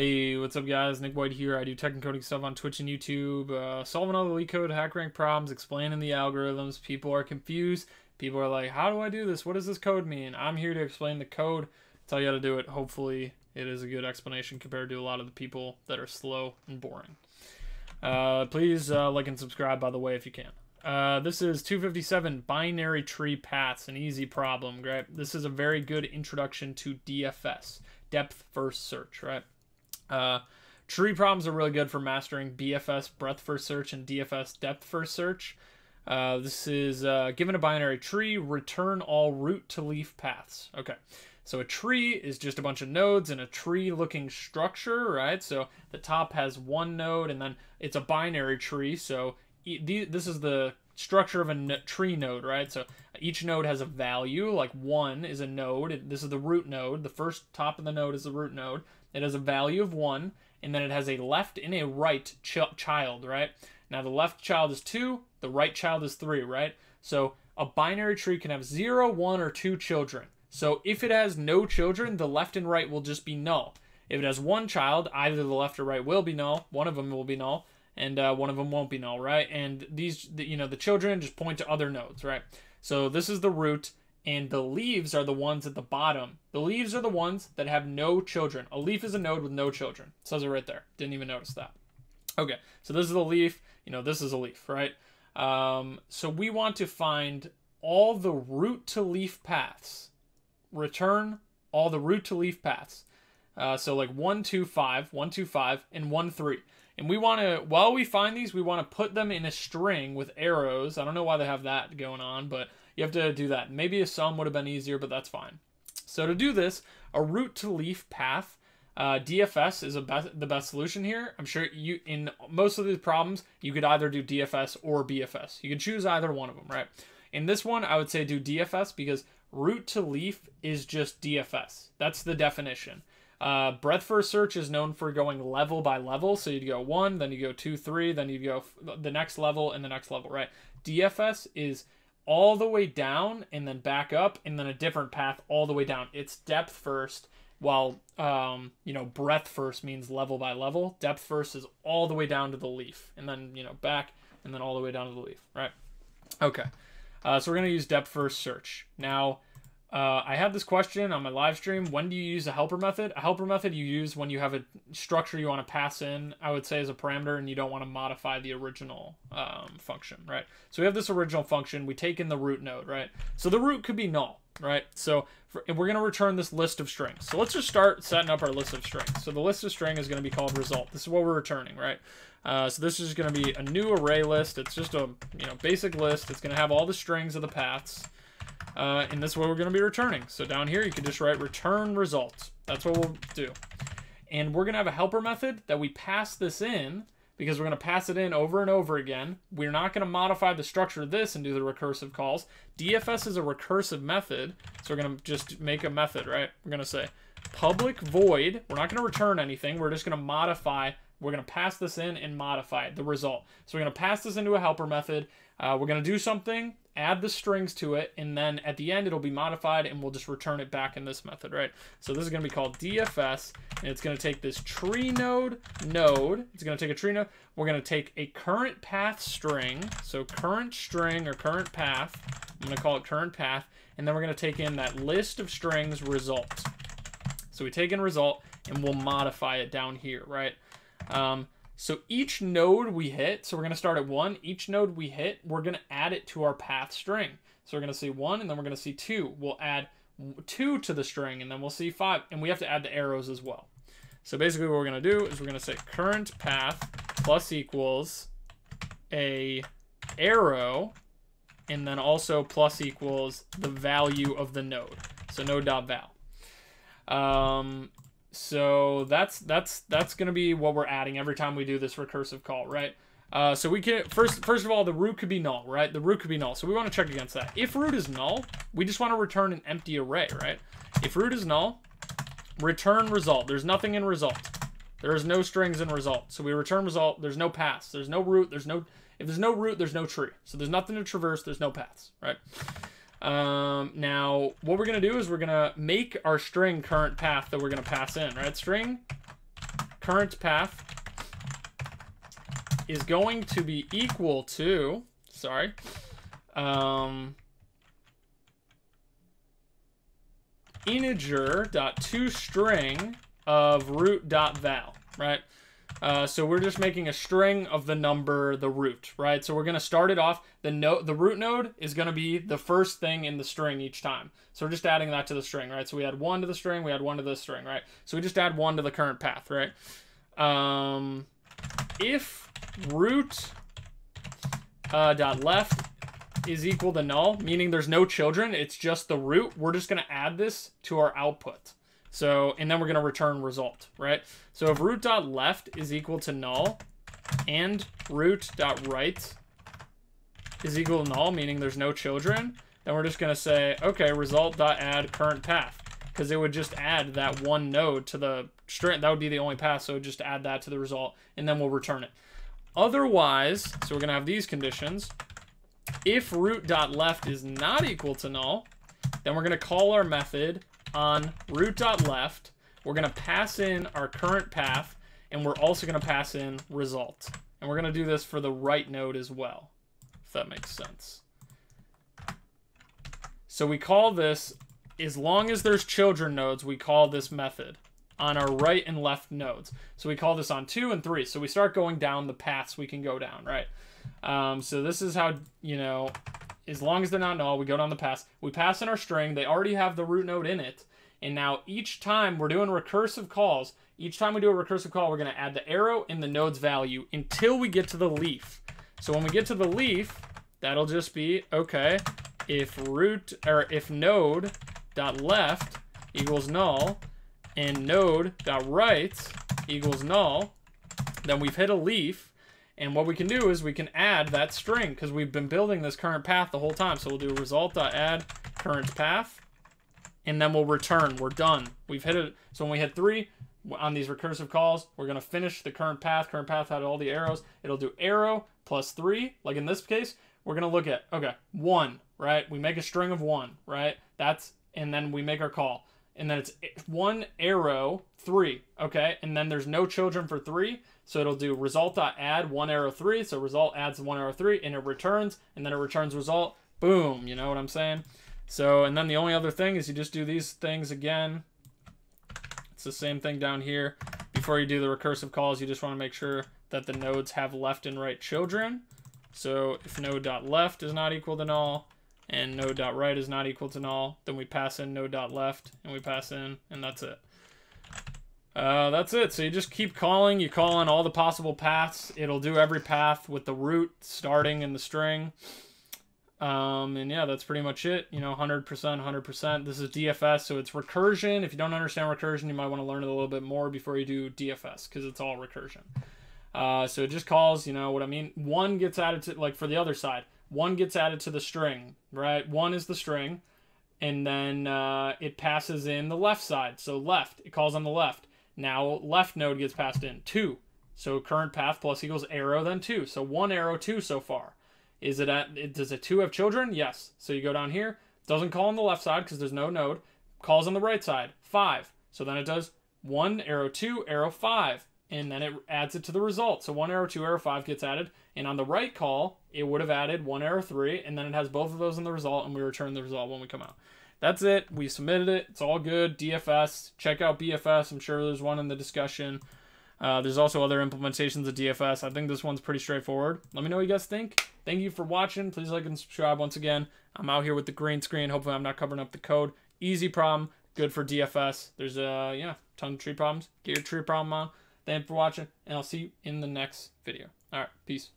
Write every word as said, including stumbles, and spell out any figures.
Hey, what's up guys? Nick White here. I do tech and coding stuff on Twitch and YouTube, uh, solving all the LeetCode hack rank problems, explaining the algorithms. People are confused. People are like, how do I do this? What does this code mean? I'm here to explain the code, tell you how to do it. Hopefully it is a good explanation compared to a lot of the people that are slow and boring. Uh, please uh, like and subscribe, by the way, if you can. Uh, this is two fifty-seven, binary tree paths, an easy problem, right? This is a very good introduction to D F S, depth first search, right? Uh, tree problems are really good for mastering B F S breadth first search and D F S depth first search. Uh, this is uh, given a binary tree, return all root to leaf paths. Okay, so a tree is just a bunch of nodes and a tree looking structure, right? So the top has one node and then it's a binary tree. So e this is the structure of a tree node, right? So each node has a value, like one is a node. This is the root node. The first top of the node is the root node. It has a value of one, and then it has a left and a right ch child, right? Now, the left child is two, the right child is three, right? So a binary tree can have zero, one, or two children. So if it has no children, the left and right will just be null. If it has one child, either the left or right will be null, one of them will be null, and uh, one of them won't be null, right? And these, the, you know, the children just point to other nodes, right? So this is the root. And the leaves are the ones at the bottom. The leaves are the ones that have no children. A leaf is a node with no children. It says it right there. Didn't even notice that. Okay, so this is a leaf. You know, this is a leaf, right? Um, so we want to find all the root to leaf paths. Return all the root to leaf paths. Uh, so like one, two, five, one, two, five, and one, three. And we want to, while we find these, we want to put them in a string with arrows. I don't know why they have that going on, but you have to do that. Maybe a sum would have been easier, but that's fine. So to do this, a root to leaf path, uh, D F S is a be- the best solution here. I'm sure you, in most of these problems, you could either do D F S or B F S. You can choose either one of them, right? In this one, I would say do D F S because root to leaf is just D F S. That's the definition. Uh, breadth first search is known for going level by level. So you'd go one, then you go two, three, then you go f the next level and the next level, right? D F S is all the way down and then back up and then a different path all the way down. It's depth first, while, um, you know, breadth first means level by level. Depth first is all the way down to the leaf and then, you know, back and then all the way down to the leaf, right? Okay. Uh, so we're going to use depth first search. Now, Uh, I had this question on my live stream. When do you use a helper method? A helper method you use when you have a structure you want to pass in, I would say, as a parameter, and you don't want to modify the original um, function, right? So we have this original function. We take in the root node, right? So the root could be null, right? So for, and we're going to return this list of strings. So let's just start setting up our list of strings. So the list of string is going to be called result. This is what we're returning, right? Uh, so this is going to be a new array list. It's just a you know basic list. It's going to have all the strings of the paths. Uh, and this is what we're going to be returning. So down here, you can just write return results. That's what we'll do. And we're going to have a helper method that we pass this in because we're going to pass it in over and over again. We're not going to modify the structure of this and do the recursive calls. D F S is a recursive method. So we're going to just make a method, right? We're going to say public void. We're not going to return anything. We're just going to modify. We're going to pass this in and modify it, the result. So we're going to pass this into a helper method. Uh, we're going to do something, add the strings to it, and then at the end, it'll be modified, and we'll just return it back in this method, right? So this is going to be called D F S, and it's going to take this tree node node. It's going to take a tree node. We're going to take a current path string, so current string or current path. I'm going to call it current path, and then we're going to take in that list of strings result. So we take in result, and we'll modify it down here, right? Um, so each node we hit, so we're going to start at one, each node we hit, we're going to add it to our path string. So we're going to see one, and then we're going to see two. We'll add two to the string, and then we'll see five, and we have to add the arrows as well. So basically what we're going to do is we're going to say current path plus equals a arrow, and then also plus equals the value of the node. So node.val. Um, So that's that's that's going to be what we're adding every time we do this recursive call, right? Uh, so we can first first of all, the root could be null, right? The root could be null. So we want to check against that. If root is null, we just want to return an empty array, right? If root is null, return result. There's nothing in result. There is no strings in result. So we return result. There's no paths. There's no root. There's no if there's no root, there's no tree. So there's nothing to traverse. There's no paths, right? Um, now what we're going to do is we're going to make our string current path that we're going to pass in, right? String current path is going to be equal to, sorry, um, integer.toString of root.val, right? Uh, so we're just making a string of the number, the root, right? So we're going to start it off. The no, the root node is going to be the first thing in the string each time. So we're just adding that to the string, right? So we add one to the string, we add one to the string, right? So we just add one to the current path, right? Um, if root uh, dot left is equal to null, meaning there's no children, it's just the root, we're just going to add this to our output. So, and then we're going to return result, right? So if root.left is equal to null and root.right is equal to null, meaning there's no children, then we're just going to say, okay, result.add current path, because it would just add that one node to the string. That would be the only path, so just add that to the result, and then we'll return it. Otherwise, so we're going to have these conditions. If root.left is not equal to null, then we're going to call our method on root.left, we're going to pass in our current path, and we're also going to pass in result. And we're going to do this for the right node as well, if that makes sense. So we call this, as long as there's children nodes, we call this method on our right and left nodes. So we call this on two and three. So we start going down the paths we can go down, right? Um, so this is how, you know, as long as they're not null, we go down the path. We pass in our string. They already have the root node in it. And now each time we're doing recursive calls, each time we do a recursive call, we're going to add the arrow and the node's value until we get to the leaf. So when we get to the leaf, that'll just be, okay, if root or if node.left equals null and node.right equals null, then we've hit a leaf. And what we can do is we can add that string because we've been building this current path the whole time. So we'll do result.add current path, and then we'll return. We're done. We've hit it. So when we hit three on these recursive calls, we're going to finish the current path. Current path had all the arrows. It'll do arrow plus three. Like in this case, we're going to look at, okay, one, right? We make a string of one, right? That's, and then we make our call. And then it's one arrow three, okay? And then there's no children for three. So it'll do result.add one arrow three. So result adds one arrow three and it returns, and then it returns result. Boom, you know what I'm saying? So, and then the only other thing is you just do these things again. It's the same thing down here. Before you do the recursive calls, you just want to make sure that the nodes have left and right children. So if node.left is not equal to null and node.right is not equal to null, then we pass in node.left and we pass in, and that's it. Uh, that's it. So you just keep calling. You call on all the possible paths. It'll do every path with the root starting in the string. Um, and yeah, that's pretty much it. You know, one hundred percent, one hundred percent. This is D F S, so it's recursion. If you don't understand recursion, you might want to learn it a little bit more before you do D F S because it's all recursion. Uh, so it just calls, you know what I mean? One gets added to, like for the other side, one gets added to the string, right? One is the string, and then uh, it passes in the left side. So left, it calls on the left. Now left node gets passed in, two. So current path plus equals arrow, then two. So one arrow, two so far. Is it at, does it two have children? Yes. So you go down here, doesn't call on the left side because there's no node, calls on the right side, five. So then it does one arrow, two arrow, five, and then it adds it to the result. So one arrow, two arrow, five gets added. And on the right call, it would have added one arrow, three, and then it has both of those in the result, and we return the result when we come out. That's it. We submitted it. It's all good. D F S. Check out B F S. I'm sure there's one in the discussion. Uh, there's also other implementations of D F S. I think this one's pretty straightforward. Let me know what you guys think. Thank you for watching. Please like and subscribe once again. I'm out here with the green screen. Hopefully I'm not covering up the code. Easy problem. Good for D F S. There's a, yeah, ton of tree problems. Get your tree problem on. Thank you for watching, and I'll see you in the next video. All right. Peace.